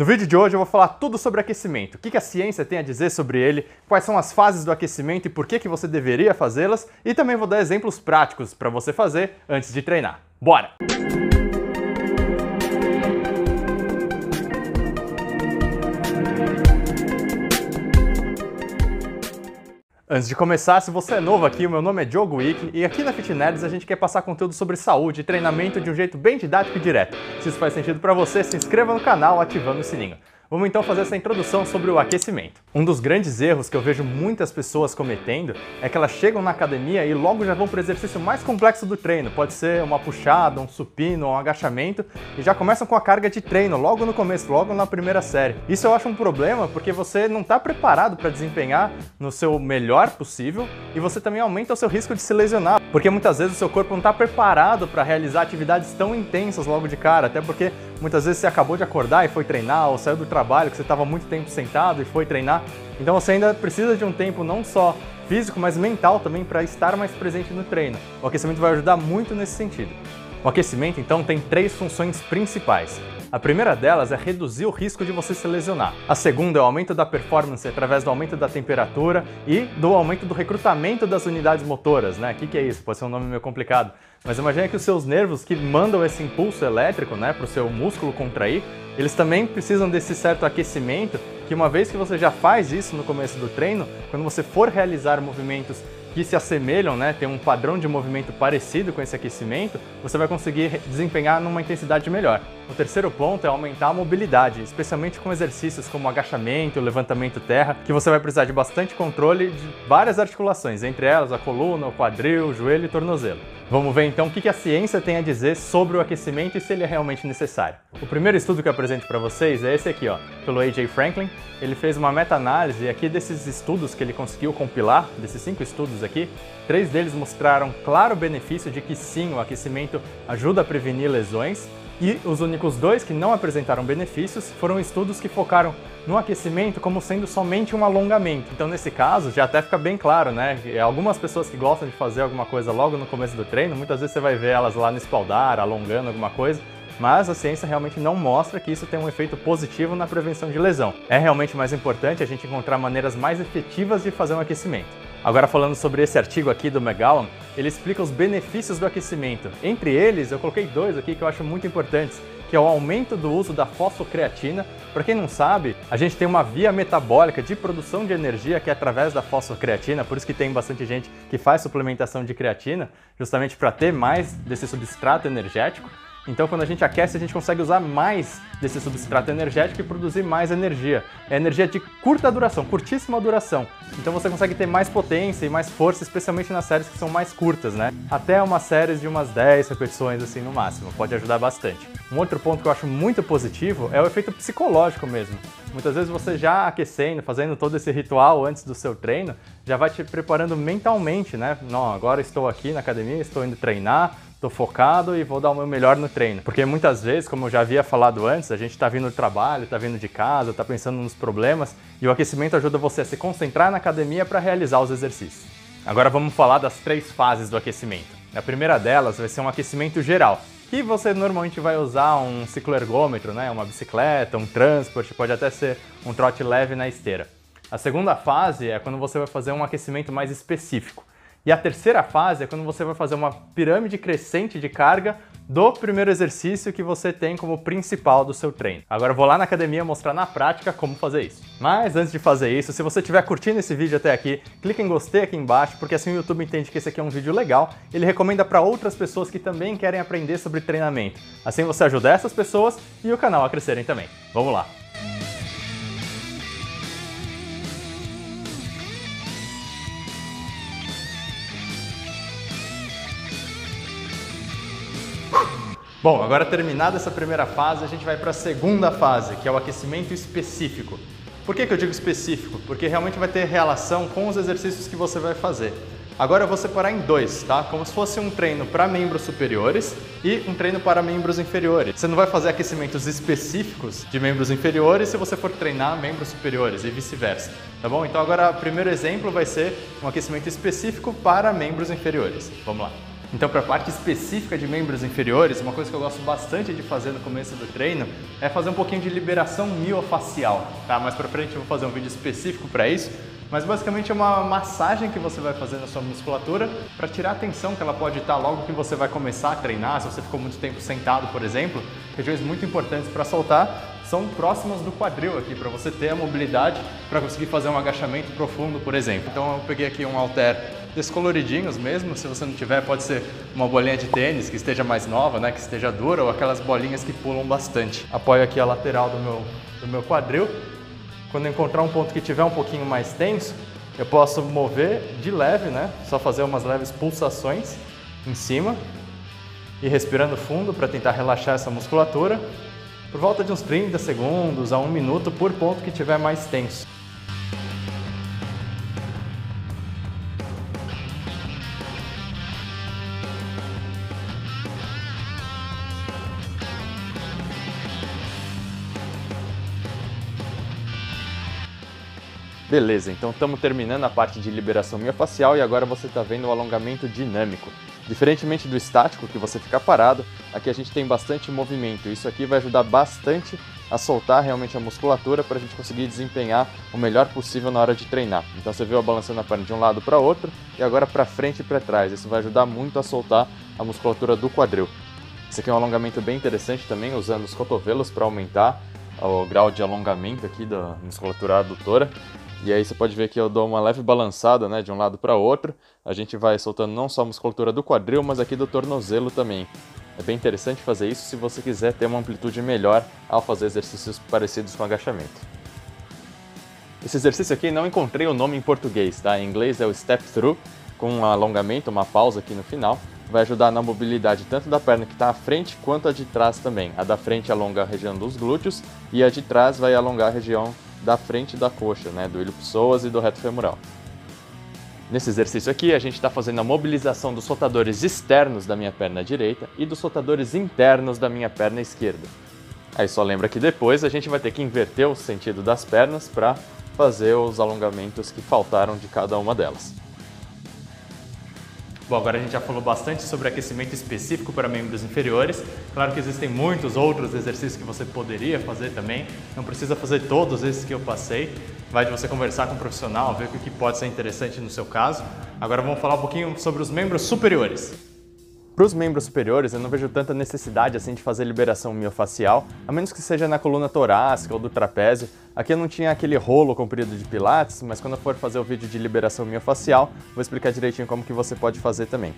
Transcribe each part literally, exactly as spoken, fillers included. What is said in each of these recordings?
No vídeo de hoje eu vou falar tudo sobre aquecimento, o que a ciência tem a dizer sobre ele, quais são as fases do aquecimento e por que você deveria fazê-las, e também vou dar exemplos práticos para você fazer antes de treinar. Bora! Antes de começar, se você é novo aqui, o meu nome é Diogo Wick e aqui na Fit Nerdz a gente quer passar conteúdo sobre saúde e treinamento de um jeito bem didático e direto. Se isso faz sentido para você, se inscreva no canal ativando o sininho. Vamos então fazer essa introdução sobre o aquecimento. Um dos grandes erros que eu vejo muitas pessoas cometendo é que elas chegam na academia e logo já vão para o exercício mais complexo do treino. Pode ser uma puxada, um supino, um agachamento, e já começam com a carga de treino logo no começo, logo na primeira série. Isso eu acho um problema porque você não está preparado para desempenhar no seu melhor possível e você também aumenta o seu risco de se lesionar, porque muitas vezes o seu corpo não está preparado para realizar atividades tão intensas logo de cara, até porque muitas vezes você acabou de acordar e foi treinar, ou saiu do trabalho que você estava muito tempo sentado e foi treinar. Então você ainda precisa de um tempo não só físico, mas mental também para estar mais presente no treino. O aquecimento vai ajudar muito nesse sentido. O aquecimento, então, tem três funções principais. A primeira delas é reduzir o risco de você se lesionar. A segunda é o aumento da performance através do aumento da temperatura e do aumento do recrutamento das unidades motoras, né? O que, que é isso? Pode ser um nome meio complicado. Mas imagina que os seus nervos que mandam esse impulso elétrico, né, para o seu músculo contrair, eles também precisam desse certo aquecimento, que uma vez que você já faz isso no começo do treino, quando você for realizar movimentos que se assemelham, né, tem um padrão de movimento parecido com esse aquecimento, você vai conseguir desempenhar numa intensidade melhor. O terceiro ponto é aumentar a mobilidade, especialmente com exercícios como agachamento, levantamento terra, que você vai precisar de bastante controle de várias articulações, entre elas a coluna, o quadril, o joelho e o tornozelo. Vamos ver então o que a ciência tem a dizer sobre o aquecimento e se ele é realmente necessário. O primeiro estudo que eu apresento para vocês é esse aqui, ó, pelo A J Franklin. Ele fez uma meta-análise aqui desses estudos que ele conseguiu compilar, desses cinco estudos aqui, três deles mostraram claro benefício de que sim, o aquecimento ajuda a prevenir lesões, e os únicos dois que não apresentaram benefícios foram estudos que focaram no aquecimento como sendo somente um alongamento. Então nesse caso já até fica bem claro, né? Algumas pessoas que gostam de fazer alguma coisa logo no começo do treino, muitas vezes você vai ver elas lá no espaldar, alongando alguma coisa, mas a ciência realmente não mostra que isso tem um efeito positivo na prevenção de lesão. É realmente mais importante a gente encontrar maneiras mais efetivas de fazer um aquecimento. Agora falando sobre esse artigo aqui do McGowan, ele explica os benefícios do aquecimento. Entre eles, eu coloquei dois aqui que eu acho muito importantes, que é o aumento do uso da fosfocreatina. Para quem não sabe, a gente tem uma via metabólica de produção de energia que é através da fosfocreatina, por isso que tem bastante gente que faz suplementação de creatina, justamente para ter mais desse substrato energético. Então quando a gente aquece, a gente consegue usar mais desse substrato energético e produzir mais energia. É energia de curta duração, curtíssima duração. Então você consegue ter mais potência e mais força, especialmente nas séries que são mais curtas, né? Até uma série de umas dez repetições assim no máximo, pode ajudar bastante. Um outro ponto que eu acho muito positivo é o efeito psicológico mesmo. Muitas vezes você já aquecendo, fazendo todo esse ritual antes do seu treino, já vai te preparando mentalmente, né? Não, agora estou aqui na academia, estou indo treinar, tô focado e vou dar o meu melhor no treino. Porque muitas vezes, como eu já havia falado antes, a gente tá vindo do trabalho, tá vindo de casa, tá pensando nos problemas, e o aquecimento ajuda você a se concentrar na academia para realizar os exercícios. Agora vamos falar das três fases do aquecimento. A primeira delas vai ser um aquecimento geral, que você normalmente vai usar um cicloergômetro, né? Uma bicicleta, um transporte, pode até ser um trote leve na esteira. A segunda fase é quando você vai fazer um aquecimento mais específico. E a terceira fase é quando você vai fazer uma pirâmide crescente de carga do primeiro exercício que você tem como principal do seu treino. Agora eu vou lá na academia mostrar na prática como fazer isso. Mas antes de fazer isso, se você estiver curtindo esse vídeo até aqui, clica em gostei aqui embaixo, porque assim o YouTube entende que esse aqui é um vídeo legal, ele recomenda para outras pessoas que também querem aprender sobre treinamento. Assim você ajuda essas pessoas e o canal a crescerem também. Vamos lá! Bom, agora terminada essa primeira fase, a gente vai para a segunda fase, que é o aquecimento específico. Por que que eu digo específico? Porque realmente vai ter relação com os exercícios que você vai fazer. Agora eu vou separar em dois, tá? Como se fosse um treino para membros superiores e um treino para membros inferiores. Você não vai fazer aquecimentos específicos de membros inferiores se você for treinar membros superiores e vice-versa, tá bom? Então agora o primeiro exemplo vai ser um aquecimento específico para membros inferiores. Vamos lá! Então, para a parte específica de membros inferiores, uma coisa que eu gosto bastante de fazer no começo do treino é fazer um pouquinho de liberação miofacial, tá? Mais para frente eu vou fazer um vídeo específico para isso, mas basicamente é uma massagem que você vai fazer na sua musculatura para tirar a tensão que ela pode estar logo que você vai começar a treinar. Se você ficou muito tempo sentado, por exemplo, regiões muito importantes para soltar são próximas do quadril aqui, para você ter a mobilidade para conseguir fazer um agachamento profundo, por exemplo. Então eu peguei aqui um halter descoloridinhos mesmo, se você não tiver pode ser uma bolinha de tênis que esteja mais nova, né, que esteja dura, ou aquelas bolinhas que pulam bastante. Apoio aqui a lateral do meu, do meu quadril. Quando encontrar um ponto que tiver um pouquinho mais tenso, eu posso mover de leve, né, só fazer umas leves pulsações em cima e respirando fundo para tentar relaxar essa musculatura. Por volta de uns trinta segundos a um minuto por ponto que tiver mais tenso. Beleza, então estamos terminando a parte de liberação miofacial e agora você está vendo o alongamento dinâmico. Diferentemente do estático, que você fica parado, aqui a gente tem bastante movimento. Isso aqui vai ajudar bastante a soltar realmente a musculatura para a gente conseguir desempenhar o melhor possível na hora de treinar. Então você viu a balançando a perna de um lado para outro e agora para frente e para trás. Isso vai ajudar muito a soltar a musculatura do quadril. Esse aqui é um alongamento bem interessante também, usando os cotovelos para aumentar o grau de alongamento aqui da musculatura adutora. E aí você pode ver que eu dou uma leve balançada, né, de um lado para outro. A gente vai soltando não só a musculatura do quadril, mas aqui do tornozelo também. É bem interessante fazer isso se você quiser ter uma amplitude melhor ao fazer exercícios parecidos com agachamento. Esse exercício aqui não encontrei o nome em português, tá? Em inglês é o step through, com um alongamento, uma pausa aqui no final. Vai ajudar na mobilidade tanto da perna que está à frente quanto a de trás também. A da frente alonga a região dos glúteos e a de trás vai alongar a região da frente da coxa, né, do ilho psoas e do reto femoral. Nesse exercício aqui, a gente está fazendo a mobilização dos rotadores externos da minha perna direita e dos rotadores internos da minha perna esquerda. Aí só lembra que depois a gente vai ter que inverter o sentido das pernas para fazer os alongamentos que faltaram de cada uma delas. Bom, agora a gente já falou bastante sobre aquecimento específico para membros inferiores. Claro que existem muitos outros exercícios que você poderia fazer também. Não precisa fazer todos esses que eu passei. Vai de você conversar com um profissional, ver o que pode ser interessante no seu caso. Agora vamos falar um pouquinho sobre os membros superiores. Para os membros superiores, eu não vejo tanta necessidade assim de fazer liberação miofacial, a menos que seja na coluna torácica ou do trapézio. Aqui eu não tinha aquele rolo comprido de pilates, mas quando eu for fazer o vídeo de liberação miofacial, vou explicar direitinho como que você pode fazer também.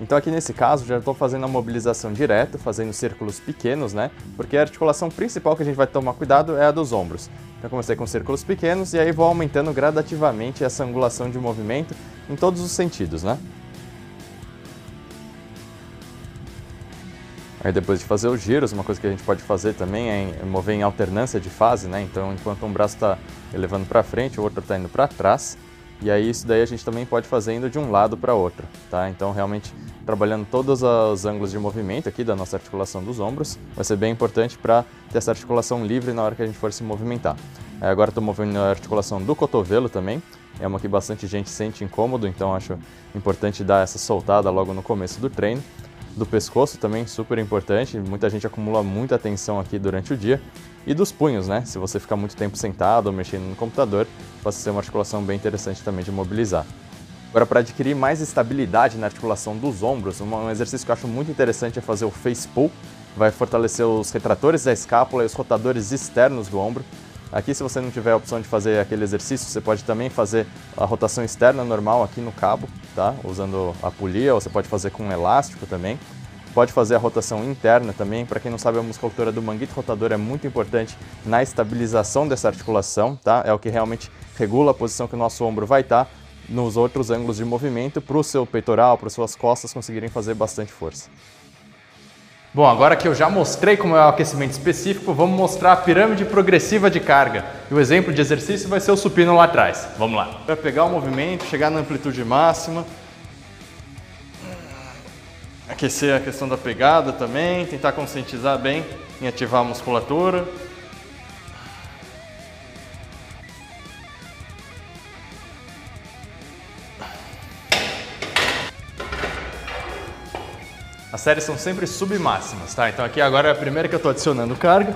Então aqui nesse caso, já estou fazendo a mobilização direto, fazendo círculos pequenos, né? Porque a articulação principal que a gente vai tomar cuidado é a dos ombros. Então comecei com círculos pequenos e aí vou aumentando gradativamente essa angulação de movimento em todos os sentidos, né? Aí depois de fazer os giros, uma coisa que a gente pode fazer também é mover em alternância de fase, né? Então, enquanto um braço está elevando para frente, o outro está indo para trás. E aí isso daí a gente também pode fazer indo de um lado para outro, tá? Então, realmente, trabalhando todos os ângulos de movimento aqui da nossa articulação dos ombros, vai ser bem importante para ter essa articulação livre na hora que a gente for se movimentar. Aí agora estou movendo a articulação do cotovelo também. É uma que bastante gente sente incômodo, então acho importante dar essa soltada logo no começo do treino. Do pescoço também, super importante, muita gente acumula muita tensão aqui durante o dia. E dos punhos, né? Se você ficar muito tempo sentado ou mexendo no computador, passa a ser uma articulação bem interessante também de mobilizar. Agora, para adquirir mais estabilidade na articulação dos ombros, um exercício que eu acho muito interessante é fazer o face pull. Vai fortalecer os retratores da escápula e os rotadores externos do ombro. Aqui, se você não tiver a opção de fazer aquele exercício, você pode também fazer a rotação externa normal aqui no cabo, tá? Usando a polia, ou você pode fazer com um elástico também. Pode fazer a rotação interna também. Para quem não sabe, a musculatura do manguito rotador é muito importante na estabilização dessa articulação, tá? É o que realmente regula a posição que o nosso ombro vai estar nos outros ângulos de movimento, para o seu peitoral, para as suas costas conseguirem fazer bastante força. Bom, agora que eu já mostrei como é o aquecimento específico, vamos mostrar a pirâmide progressiva de carga. E o exemplo de exercício vai ser o supino lá atrás. Vamos lá. Para pegar o movimento, chegar na amplitude máxima. Aquecer a questão da pegada também, tentar conscientizar bem em ativar a musculatura. As séries são sempre submáximas, tá? Então aqui agora é a primeira que eu tô adicionando carga.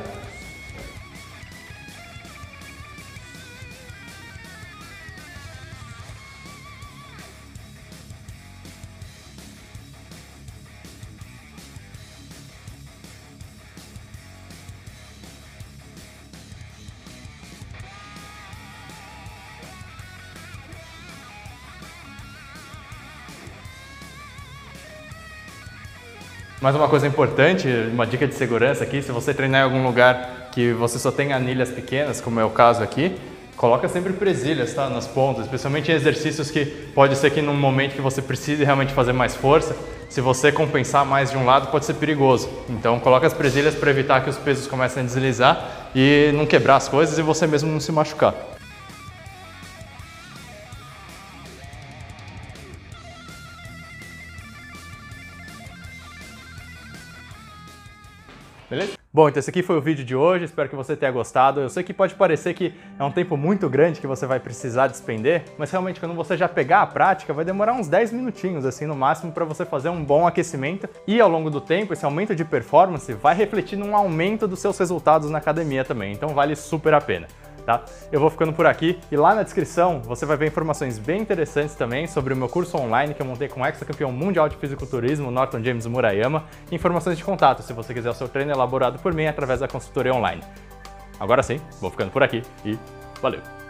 Mais uma coisa importante, uma dica de segurança aqui, se você treinar em algum lugar que você só tem anilhas pequenas, como é o caso aqui, coloca sempre presilhas, tá, nas pontas, especialmente em exercícios que pode ser que num momento que você precise realmente fazer mais força, se você compensar mais de um lado pode ser perigoso. Então coloca as presilhas para evitar que os pesos comecem a deslizar e não quebrar as coisas e você mesmo não se machucar. Beleza? Bom, então esse aqui foi o vídeo de hoje, espero que você tenha gostado. Eu sei que pode parecer que é um tempo muito grande que você vai precisar despender, mas realmente quando você já pegar a prática, vai demorar uns dez minutinhos assim no máximo para você fazer um bom aquecimento e ao longo do tempo esse aumento de performance vai refletir num aumento dos seus resultados na academia também, então vale super a pena. Tá? Eu vou ficando por aqui e lá na descrição você vai ver informações bem interessantes também sobre o meu curso online que eu montei com o ex-campeão mundial de fisiculturismo, Norton James Murayama, e informações de contato se você quiser o seu treino elaborado por mim através da consultoria online. Agora sim, vou ficando por aqui e valeu!